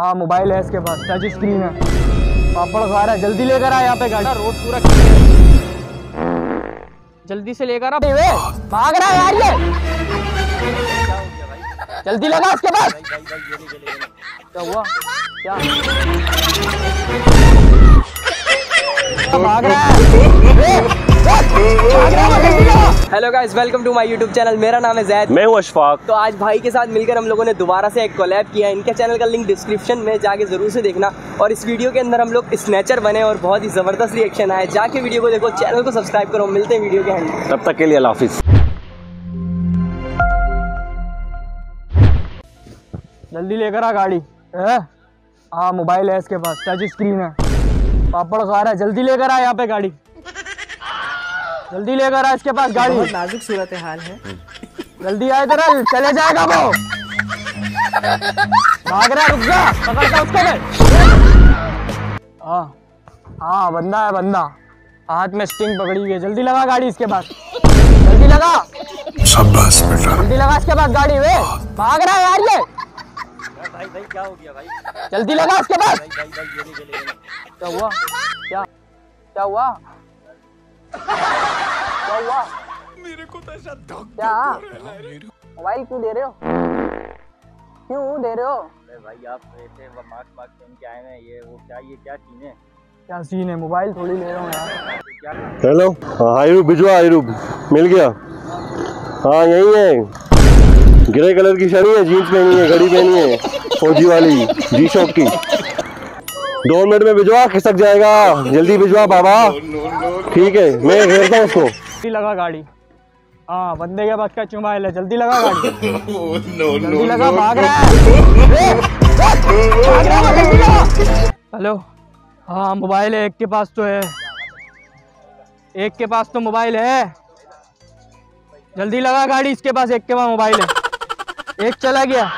हाँ मोबाइल है इसके पास, टच स्क्रीन है। पापड़ खा रहा है, जल्दी लेकर आ यहाँ पे गाड़ी, रोड पूरा जल्दी से लेकर आ। भाग रहा है यार ये, जल्दी लगा उसके पास। क्या हुआ, क्या भाग रहा है? Hello guys, welcome to my YouTube channel. मेरा नाम है जैद, मैं हूँ अशफाक। तो आज भाई के साथ मिलकर हम लोगों ने दोबारा से एक कोलैब किया है। इनके चैनल का लिंक डिस्क्रिप्शन में जाके जरूर से देखना। और इस वीडियो के अंदर हम लोग स्नेचर बने और बहुत ही ज़बरदस्त रिएक्शन आया। जाके वीडियो को देखो, चैनल को सब्सक्राइब करो। मिलते हैं वीडियो के अंदर, तब तक के लिए अल्लाह हाफिज़। जल्दी लेकर आ गाड़ी। हाँ मोबाइल है इसके पास, टच स्क्रीन है। पापड़ खा रहा है, जल्दी लेकर आ यहाँ पे गाड़ी, जल्दी लेकर आ इसके पास गाड़ी। बहुत नाजुक सूरत हाल है, जल्दी आए जरा, चले जाएगा वो। भाग रहा, रुक जा, पकड़ता उसको मैं। हाँ हाँ बंदा है, बंदा हाथ में स्टिंग पकड़ी हुई है। जल्दी लगा गाड़ी इसके पास, जल्दी लगा, जल्दी लगा इसके पास गाड़ी। वे भाग रहा है यार ये। भाई भाई क्या हो गया भाई, जल्दी लगा उसके पास। क्या हुआ, क्या क्या हुआ, क्या हुआ? मेरे को क्या मोबाइल क्यों दे रहे हो, क्यों दे रहे हो? अरे भाई आप ऐसे मास्क मास्क पहन के आए हैं, ये क्या सीन है, क्या सीन है? मोबाइल थोड़ी ले रहा हूँ यार। हेलो, हायरूब भिजवा, हायरूब मिल गया। हाँ यही है, ग्रे कलर की शर्ट है, जीन्स पहनी है, घड़ी पहनी है, फौजी वाली जी शॉप की। 2 मिनट में भिजवा, खिसक जाएगा, जल्दी भिजवा बाबा। ठीक है मैं भेजता हूँ उसको। जल्दी लगा गाड़ी। हाँ बंदे के पास का चुमा है, जल्दी लगा गाड़ी। जल्दी लगा, भाग रहा है। हेलो, हाँ मोबाइल है एक के पास तो है, एक के पास तो मोबाइल है। जल्दी लगा गाड़ी, इसके पास एक के पास मोबाइल है, एक चला गया।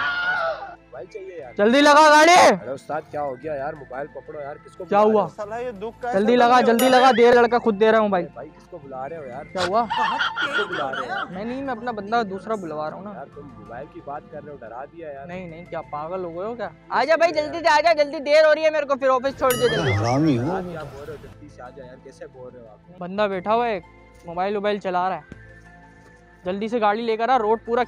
जल्दी लगा गाड़ी। अरे उस्ताद क्या हो गया यार, मोबाइल पकड़ो यार, किसको क्या हुआ? ये दुख का जल्दी लगा, जल्दी लगा। दे लड़का खुद दे रहा हूँ भाई। भाई किसको बुला रहे हो यार, क्या हुआ? किसको बुला रहे हो? मैं नहीं, मैं अपना बंदा दूसरा बुलवा रहा हूँ ना। तुम मोबाइल की बात कर रहे हो, डरा दिया यार। नहीं नहीं, क्या पागल हो गए हो क्या? आजा भाई जल्दी से आजा, जल्दी देर हो रही है मेरे को, फिर ऑफिस छोड़ दे। जल्दी से आजा यार, कैसे बोल रहे हो आप? बंदा बैठा हुआ है, मोबाइल वोबाइल चला रहा है। जल्दी से गाड़ी लेकर आ, रोड पूरा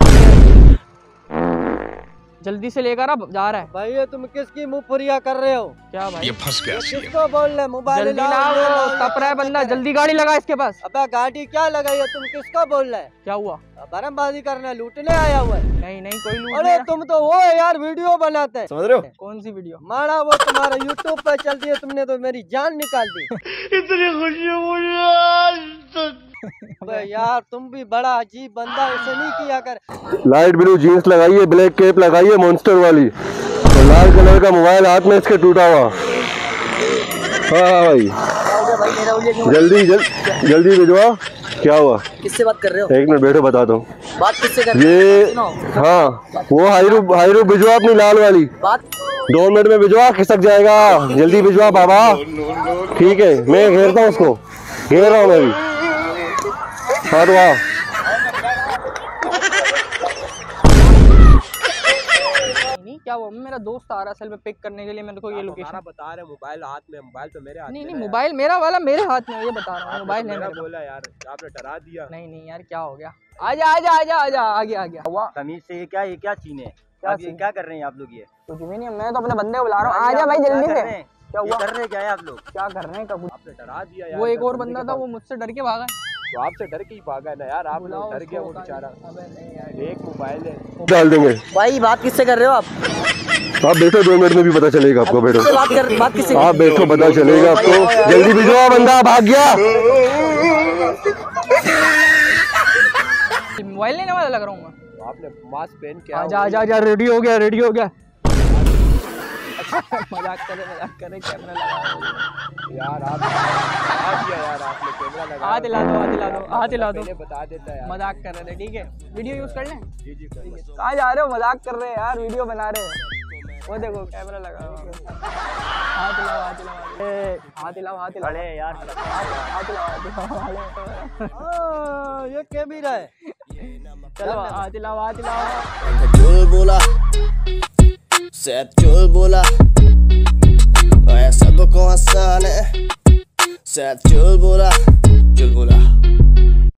जल्दी से लेकर अब जा रहा है। भाई ये तुम किसकी मुँह पुरिया कर रहे हो क्या भाई? ये फंस गया, किसको बोल रहे? मोबाइल तप रहा है बंदा, जल्दी गाड़ी लगा इसके पास। अबे गाड़ी क्या लगाई है, तुम किसको बोल रहे? क्या हुआ, बरमबाजी करना, लूटने आया हुआ है? नहीं नहीं कोई लूट। अरे तुम तो वो यार वीडियो बनाते हैं, समझ रहे हो? कौन सी वीडियो मारा, वो तुम्हारा यूट्यूब पे चलती है, तुमने तो मेरी जान निकाल दी। इतनी खुशी अबे यार तुम भी बड़ा अजीब बंदा, ऐसे नहीं किया कर। लाइट ब्लू जीन्स लगाई है, ब्लैक कैप लगाई है मॉन्स्टर वाली, तो लाल कलर का मोबाइल हाथ में इसके टूटा हुआ। हाँ भाई जल्दी जल्दी भिजवा। क्या हुआ, किससे बात कर रहे हो? एक मिनट बैठो बताता हूँ। बात किससे कर रहे हो? ये हाँ वो हायरूब भिजवा अपनी लाल वाली। बात 2 मिनट में भिजवा, खिसक जाएगा, जल्दी भिजवा बाबा। ठीक है मैं घेरता हूँ उसको, घेर रहा हूँ मैं भी। हाँ वाह नहीं, क्या हुआ? मेरा दोस्त आ रहा असल में पिक करने के लिए, मेरे को ये लोकेशन बता रहे। मोबाइल हाथ में, मोबाइल तो मेरे हाथ में। नहीं नहीं मोबाइल मेरा वाला मेरे हाथ में, ये बता रहा हूँ मोबाइल है मेरा। बोला यार आपने डरा दिया। नहीं नहीं यार क्या हो गया, आजा आजा आजा आजा, आगे आ गया हुआ तमीज से। ये क्या सीन है, क्या कर रहे हैं आप लोग? ये कुछ भी नहीं, मैं तो अपने बंदे को बुला रहा हूँ। आजा भाई जल्दी से। क्या हुआ, कर रहे हैं क्या है आप लोग, क्या कर रहे हैं? कब आपने डरा दिया। वो एक और बंदा था, वो मुझसे डर के भागा, तो आपसे डर के ही भागा ना यार, आप लोग डर गया वो बेचारा। एक मोबाइल है, डाल देंगे। भाई बात किससे कर रहे हो आप बैठो, 2 मिनट में भी पता चलेगा आपको। बैठो बात किससे, आप बैठो पता चलेगा आपको। जल्दी भिजवा, बंदा भाग गया। मोबाइल लेने वाला लग रहा हूँ मैं। आपने मास्क पहन के आजा आजा आजा, रेडी हो गया, रेडी हो गया। मजाक करे कैमरा लगा यार आप यार, आपने कैमरा लगा। हाथ हिला दो बता देता है। मजाक कर रहे थे, ठीक है वीडियो यूज कर लें। जी कहाँ जा रहे हो, मजाक कर रहे हैं यार, वीडियो बना रहे हैं। वो देखो कैमरा लगा, हाथ हिलाओ। अरे यार हाथ हिलाओ, ये कैमरा है। चलो हाथ हिलाओ। ज़ैद चुलबुला सबको आसान है। ज़ैद चुलबुला